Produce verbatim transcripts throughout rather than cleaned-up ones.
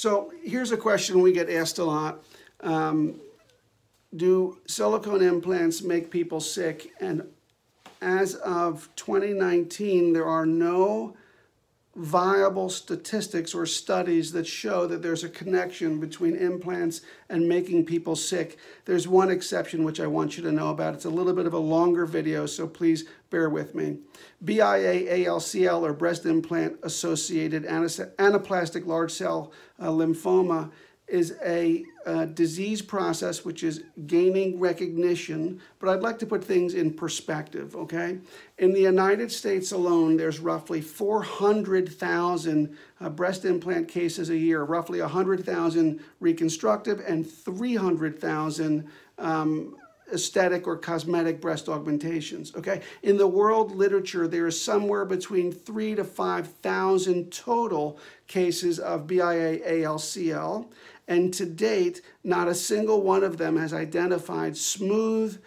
So here's a question we get asked a lot. Um, do silicone implants make people sick? And as of twenty nineteen, there are no viable statistics or studies that show that there's a connection between implants and making people sick. There's one exception which I want you to know about. It's a little bit of a longer video, so please bear with me. B I A A L C L, or breast implant associated anaplastic large cell uh, lymphoma, is a uh, disease process which is gaining recognition, but I'd like to put things in perspective, okay? In the United States alone, there's roughly four hundred thousand uh, breast implant cases a year, roughly one hundred thousand reconstructive and three hundred thousand um, aesthetic or cosmetic breast augmentations, okay? In the world literature, there is somewhere between three to five thousand total cases of B I A A L C L, and to date, not a single one of them has identified smooth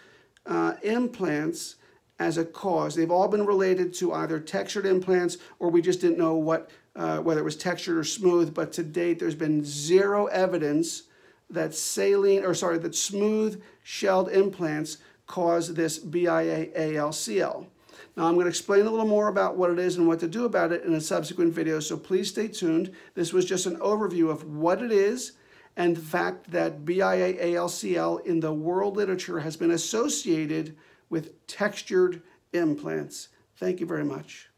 uh, implants as a cause. They've all been related to either textured implants, or we just didn't know what, uh, whether it was textured or smooth, but to date, there's been zero evidence that saline, or sorry, that smooth shelled implants cause this B I A A L C L. Now I'm going to explain a little more about what it is and what to do about it in a subsequent video, so please stay tuned. This was just an overview of what it is and the fact that B I A A L C L in the world literature has been associated with textured implants. Thank you very much.